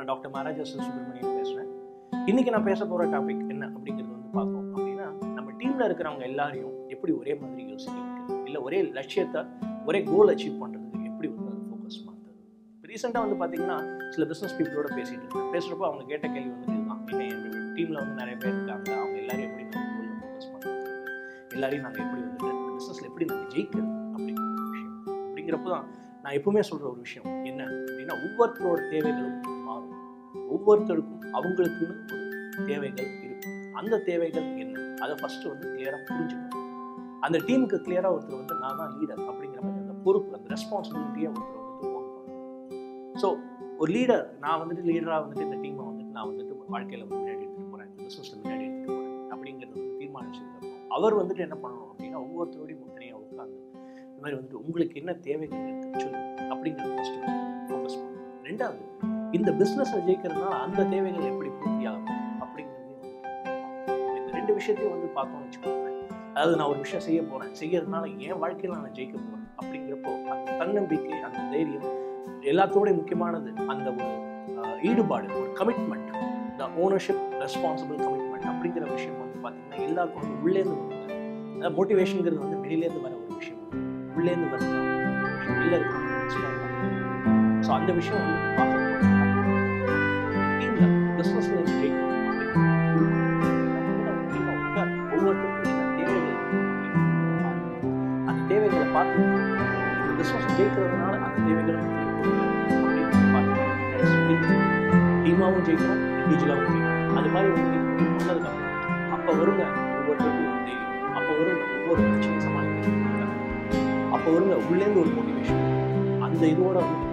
நான் டாக்டர் மகாராஜா சுப்ரமணியன் பேசுகிறேன். இன்றைக்கி நான் பேச போகிற டாபிக் என்ன அப்படிங்கிறது வந்து பார்த்தோம் அப்படின்னா, நம்ம டீமில் இருக்கிறவங்க எல்லாரையும் எப்படி ஒரே மாதிரி யோசிக்கிறது, இல்லை ஒரே லட்சியத்தை ஒரே கோல் அச்சீவ் பண்ணுறதுக்கு எப்படி வந்து அது ஃபோக்கஸ் பண்ணுறது. இப்போ ரீசெண்டாக வந்து பார்த்தீங்கன்னா சில பிஸ்னஸ் பீப்புளோட பேசிகிட்டு இருக்கேன். பேசுகிறப்போ அவங்க கேட்ட கேள்வி வந்து இதுதான், இல்லை என்னுடைய டீமில் வந்து நிறைய பேர் இருக்காங்க, அவங்க எல்லாரையும் எப்படி நாங்கள் கோலில் ஃபோக்கஸ் பண்ணுறது, எல்லாரையும் நாங்கள் எப்படி வந்து பிஸ்னஸில் எப்படி நாங்கள் ஜெயிக்கிறது அப்படிங்கிற விஷயம். அப்படிங்கிறப்போ தான் நான் எப்பவுமே சொல்கிற ஒரு விஷயம் என்ன அப்படின்னா, ஒவ்வொருத்தரோட தேவைகளும் மாறும். ஒவ்வொருத்தருக்கும் அவங்களுக்குன்னு ஒரு தேவைகள் இருக்கும். அந்த தேவைகள் என்ன அதை ஃபஸ்ட்டு வந்து கிளியராக புரிஞ்சுக்கணும். அந்த டீமுக்கு கிளியராக ஒருத்தர் வந்து நான் தான் லீடர் அப்படிங்கிற மாதிரி அந்த பொறுப்பு, அந்த ரெஸ்பான்சிபிலிட்டியாக ஒருத்தர் வந்துட்டு ஒர்க் பண்ணணும். ஸோ ஒரு லீடர், நான் வந்துட்டு லீடராக வந்துட்டு இந்த டீமை வந்துட்டு நான் வந்துட்டு வாழ்க்கையில் முன்னாடி எடுத்துகிட்டு போகிறேன், பிஸ்னஸில் முன்னாடி எடுத்துகிட்டு போகிறேன் அப்படிங்கிறது வந்து தீர்மானிச்சுருக்கோம். அவர் வந்துட்டு என்ன பண்ணணும் அப்படின்னா, ஒவ்வொருத்தரோடையும் முத்தனையாக உட்காந்து இந்த மாதிரி வந்துட்டு உங்களுக்கு என்ன தேவைகள் இருக்குன்னு சொல்லி அப்படிங்கிறது ஃபஸ்ட்டு ஃபோக்கஸ் பண்ணும். ரெண்டாவது, இந்த பிஸ்னஸை ஜெயிக்கிறதுனால அந்த தேவைகள் எப்படி பூர்த்தி ஆகும் அப்படிங்கிறதையும் வந்து இந்த ரெண்டு விஷயத்தையும் வந்து பார்த்தோம்னு வச்சுக்கோங்க. அதாவது நான் ஒரு விஷயம் செய்ய போகிறேன், செய்யறதுனால என் வாழ்க்கையில் நான் ஜெயிக்க போகிறேன் அப்படிங்கிறப்போ அந்த தன்னம்பிக்கை, அந்த தைரியம், எல்லாத்தோடைய முக்கியமானது அந்த ஒரு ஈடுபாடு, ஒரு கமிட்மெண்ட், இந்த ஓனர்ஷிப் ரெஸ்பான்சிபிள் கமிட்மெண்ட் அப்படிங்கிற விஷயம் வந்து பார்த்தீங்கன்னா எல்லாருக்கும் வந்து உள்ளேருந்து வருது. அதாவது மோட்டிவேஷனுங்கிறது வந்து வெளியிலேருந்து வர ஒரு விஷயம், உள்ளேருந்து வரலாம், வெளில இருக்கலாம். ஸோ அந்த விஷயம் வந்து பார்க்கணும். டீமில் பிஸ்னஸில் ஜெயிக்கணும். ஒவ்வொருத்தருக்கும் என்ன தேவைகள், அந்த தேவைகளை பார்த்து இந்த பிஸ்னஸ் ஜெயிக்கிறதுனால அந்த தேவைகளை அப்படின்னு பார்த்து டீமாகவும் ஜெயிக்கணும், இண்டிவிஜுவலாகவும் ஜெயிக்கணும். அது மாதிரி உங்களுக்கு பண்ணதுக்காக அப்போ வருங்க ஒவ்வொருத்தருக்கும் ஒரு தேவை, அப்போ வருங்க ஒவ்வொரு பிரச்சனையும் சமாளிக்க, அப்போ வருங்க உள்ளேருந்து ஒரு மோட்டிவேஷன், அந்த இதோட